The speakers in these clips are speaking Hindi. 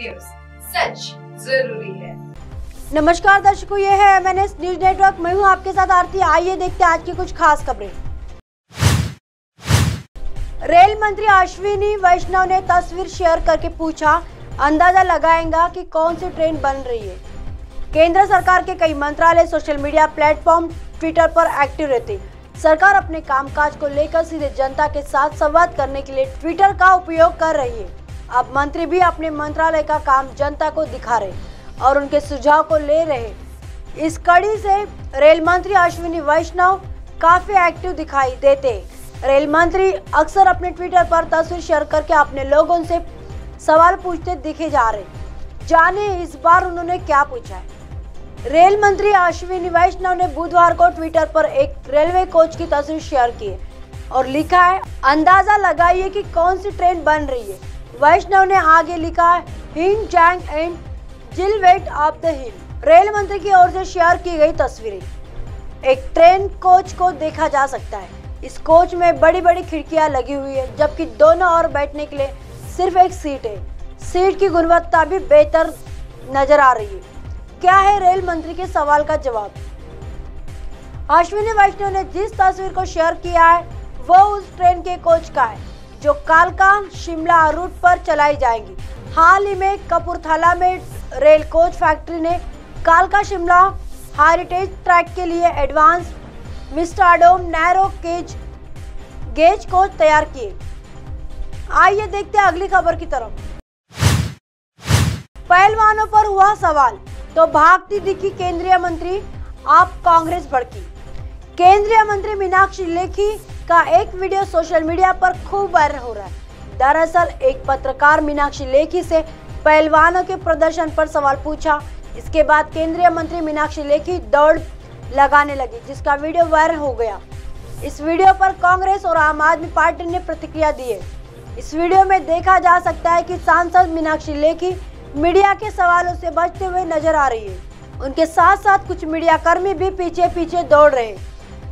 न्यूज, सच जरूरी है। नमस्कार दर्शकों, ये है एमएनएस न्यूज नेटवर्क, मैं हूँ आपके साथ आरती। आइए देखते हैं आज की कुछ खास खबरें। रेल मंत्री अश्विनी वैष्णव ने तस्वीर शेयर करके पूछा, अंदाजा लगाएगा कि कौन सी ट्रेन बन रही है। केंद्र सरकार के कई मंत्रालय सोशल मीडिया प्लेटफॉर्म ट्विटर पर एक्टिव रहते। सरकार अपने कामकाज को लेकर सीधे जनता के साथ संवाद करने के लिए ट्विटर का उपयोग कर रही है। अब मंत्री भी अपने मंत्रालय का काम जनता को दिखा रहे और उनके सुझाव को ले रहे। इस कड़ी से रेल मंत्री अश्विनी वैष्णव काफी एक्टिव दिखाई देते। रेल मंत्री अक्सर अपने ट्विटर पर तस्वीर शेयर करके अपने लोगों से सवाल पूछते दिखे जा रहे। जाने इस बार उन्होंने क्या पूछा है। रेल मंत्री अश्विनी वैष्णव ने बुधवार को ट्विटर पर एक रेलवे कोच की तस्वीर शेयर की और लिखा है, अंदाजा लगाइए कि कौन सी ट्रेन बन रही है। वैष्णव ने आगे लिखा है, हिंग जैंग and Jill wait of the hill. रेल मंत्री की ओर से शेयर की गई तस्वीरें एक ट्रेन कोच को देखा जा सकता है। इस कोच में बड़ी बड़ी खिड़कियां लगी हुई है, जबकि दोनों ओर बैठने के लिए सिर्फ एक सीट है। सीट की गुणवत्ता भी बेहतर नजर आ रही है। क्या है रेल मंत्री के सवाल का जवाब। अश्विनी वैष्णव ने जिस तस्वीर को शेयर किया है वो उस ट्रेन के कोच का है जो कालका शिमला रूट पर चलाई जाएगी। हाल ही में कपूरथला में रेल कोच फैक्ट्री ने कालका शिमला हेरिटेज ट्रैक के लिए advance vistadome narrow gauge coach तैयार किए। आइए देखते हैं अगली खबर की तरफ। पहलवानों पर हुआ सवाल तो भागती दिखी केंद्रीय मंत्री, आप कांग्रेस भड़की। केंद्रीय मंत्री मीनाक्षी लेखी का एक वीडियो सोशल मीडिया पर खूब वायरल हो रहा है। दरअसल एक पत्रकार मीनाक्षी लेखी से पहलवानों के प्रदर्शन पर सवाल पूछा। इसके बाद केंद्रीय मंत्री मीनाक्षी लेखी दौड़ लगाने लगी, जिसका वीडियो वायरल हो गया। इस वीडियो पर कांग्रेस और आम आदमी पार्टी ने प्रतिक्रिया दी है। इस वीडियो में देखा जा सकता है कि सांसद मीनाक्षी लेखी मीडिया के सवालों से बचते हुए नजर आ रही है। उनके साथ साथ कुछ मीडिया कर्मी भी पीछे पीछे दौड़ रहे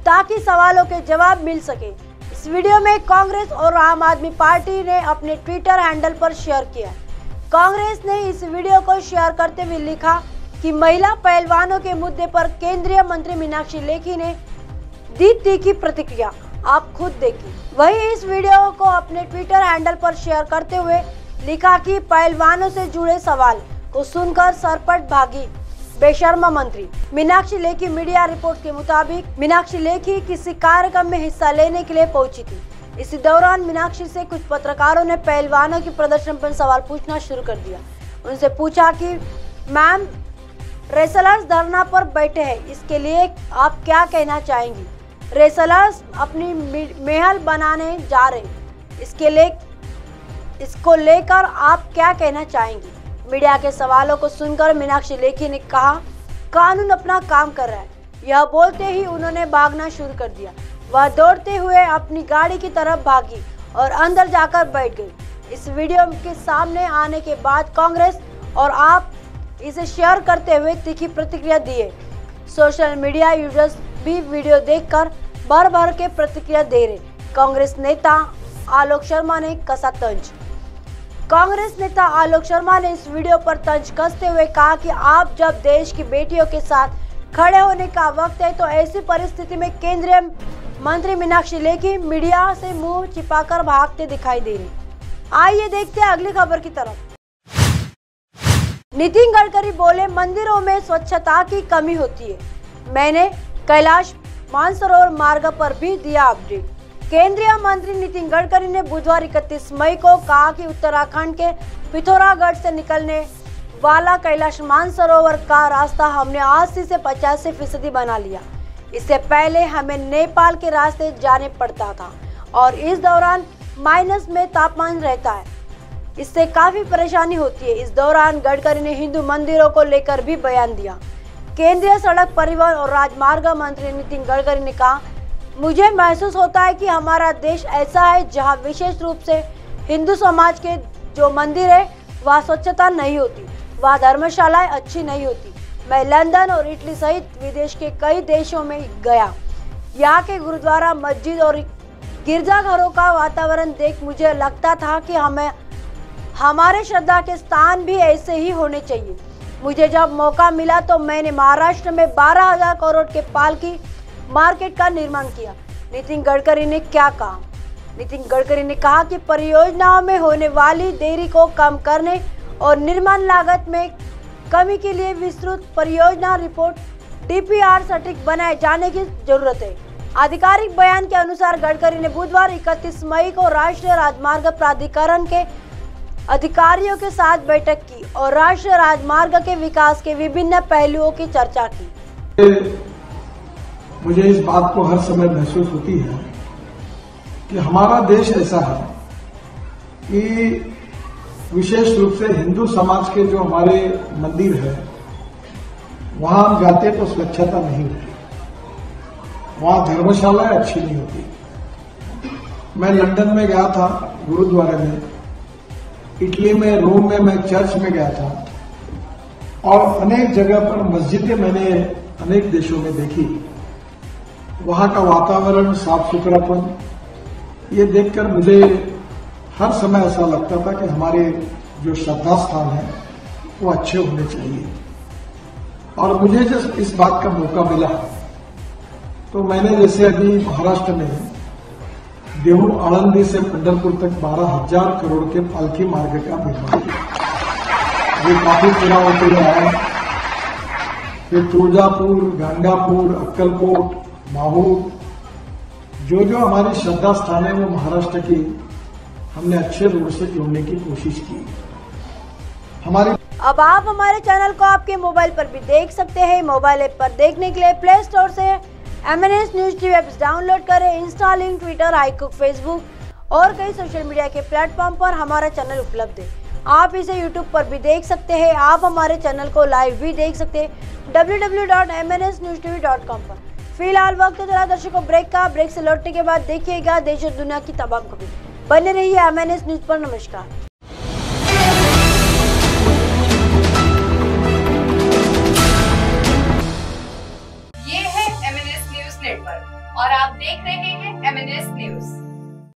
ताकि सवालों के जवाब मिल सके। इस वीडियो में कांग्रेस और आम आदमी पार्टी ने अपने ट्विटर हैंडल पर शेयर किया। कांग्रेस ने इस वीडियो को शेयर करते हुए लिखा कि महिला पहलवानों के मुद्दे पर केंद्रीय मंत्री मीनाक्षी लेखी ने दी तीखी प्रतिक्रिया, आप खुद देखिए। वही इस वीडियो को अपने ट्विटर हैंडल पर शेयर करते हुए लिखा कि पहलवानों से जुड़े सवाल को सुनकर सरपट भागी बेशर्मा मंत्री मीनाक्षी लेखी। मीडिया रिपोर्ट के मुताबिक मीनाक्षी लेखी किसी कार्यक्रम में हिस्सा लेने के लिए पहुंची थी। इसी दौरान मीनाक्षी से कुछ पत्रकारों ने पहलवानों के प्रदर्शन पर सवाल पूछना शुरू कर दिया। उनसे पूछा कि मैम, रेसलर्स धरना पर बैठे हैं, इसके लिए आप क्या कहना चाहेंगी। रेसलर्स अपनी महल बनाने जा रहे, इसको लेकर आप क्या कहना चाहेंगी। मीडिया के सवालों को सुनकर मीनाक्षी लेखी ने कहा, कानून अपना काम कर रहा है। यह बोलते ही उन्होंने भागना शुरू कर दिया। वह दौड़ते हुए अपनी गाड़ी की तरफ भागी और अंदर जाकर बैठ गई। इस वीडियो के सामने आने के बाद कांग्रेस और आप इसे शेयर करते हुए तीखी प्रतिक्रिया दिए। सोशल मीडिया यूजर्स भी वीडियो देखकर भर भर के प्रतिक्रिया दे रहे। कांग्रेस नेता आलोक शर्मा ने कसा तंज। कांग्रेस नेता आलोक शर्मा ने इस वीडियो पर तंज कसते हुए कहा कि आप जब देश की बेटियों के साथ खड़े होने का वक्त है तो ऐसी परिस्थिति में केंद्रीय मंत्री मीनाक्षी लेखी मीडिया से मुंह छिपाकर भागते दिखाई दे रही। आइए देखते हैं अगली खबर की तरफ। नितिन गडकरी बोले, मंदिरों में स्वच्छता की कमी होती है। मैंने कैलाश मानसरोवर मार्ग पर भी दिया अपडेट। केंद्रीय मंत्री नितिन गडकरी ने बुधवार 31 मई को कहा कि उत्तराखंड के पिथौरागढ़ से निकलने वाला कैलाश मानसरोवर का रास्ता हमने 80 से 85% बना लिया। इससे पहले हमें नेपाल के रास्ते जाने पड़ता था और इस दौरान माइनस में तापमान रहता है, इससे काफी परेशानी होती है। इस दौरान गडकरी ने हिंदू मंदिरों को लेकर भी बयान दिया। केंद्रीय सड़क परिवहन और राजमार्ग मंत्री नितिन गडकरी ने कहा, मुझे महसूस होता है कि हमारा देश ऐसा है जहां विशेष रूप से हिंदू समाज के जो मंदिर है वहां स्वच्छता नहीं होती, वहां धर्मशालाएं अच्छी नहीं होती। मैं लंदन और इटली सहित विदेश के कई देशों में गया। यहाँ के गुरुद्वारा, मस्जिद और गिरजाघरों का वातावरण देख मुझे लगता था कि हमें हमारे श्रद्धा के स्थान भी ऐसे ही होने चाहिए। मुझे जब मौका मिला तो मैंने महाराष्ट्र में 12,000 करोड़ के पालकी मार्केट का निर्माण किया। नितिन गडकरी ने क्या कहा? नितिन गडकरी ने कहा कि परियोजनाओं में होने वाली देरी को कम करने और निर्माण लागत में कमी के लिए विस्तृत परियोजना रिपोर्ट डीपीआर सटीक बनाए जाने की जरूरत है। आधिकारिक बयान के अनुसार गडकरी ने बुधवार 31 मई को राष्ट्रीय राजमार्ग प्राधिकरण के अधिकारियों के साथ बैठक की और राष्ट्रीय राजमार्ग के विकास के विभिन्न पहलुओं की चर्चा की। मुझे इस बात को हर समय महसूस होती है कि हमारा देश ऐसा है कि विशेष रूप से हिंदू समाज के जो हमारे मंदिर है वहां हम जाते तो स्वच्छता नहीं होती, वहां धर्मशालाएं अच्छी नहीं होती। मैं लंदन में गया था गुरुद्वारे में, इटली में रोम में मैं चर्च में गया था और अनेक जगह पर मस्जिदें मैंने अनेक देशों में देखी। वहां का वातावरण, साफ सुथरापन, ये देखकर मुझे हर समय ऐसा लगता था कि हमारे जो श्रद्धा स्थान है वो अच्छे होने चाहिए। और मुझे जब इस बात का मौका मिला तो मैंने जैसे अभी महाराष्ट्र में देहू आळंदी से पंढरपुर तक 12,000 करोड़ के पालकी मार्ग का निर्माण किया। ये काफी पूरा होते आया। फिर तुळजापूर, गांगापुर, अक्कलकोट, माहूर, जो जो हमारी श्रद्धा स्थान है वो महाराष्ट्र की हमने अच्छे रूप से जोड़ने की कोशिश की। हमारी अब आप हमारे चैनल को आपके मोबाइल पर भी देख सकते हैं। मोबाइल ऐप पर देखने के लिए प्ले स्टोर से MNS news TV app download करें। इंस्टा, लिंक, ट्विटर, आईकुक, फेसबुक और कई सोशल मीडिया के प्लेटफॉर्म पर हमारा चैनल उपलब्ध है। आप इसे यूट्यूब पर भी देख सकते हैं। आप हमारे चैनल को लाइव भी देख सकते हैं www.mnsnewstv.com पर। फिलहाल वक्त चला दर्शकों ब्रेक का। ब्रेक से लौटने के बाद देखिएगा देश और दुनिया की तमाम खबरें। बने रहिए एमएनएस न्यूज पर। नमस्कार।